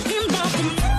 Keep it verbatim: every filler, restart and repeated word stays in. I've been walking.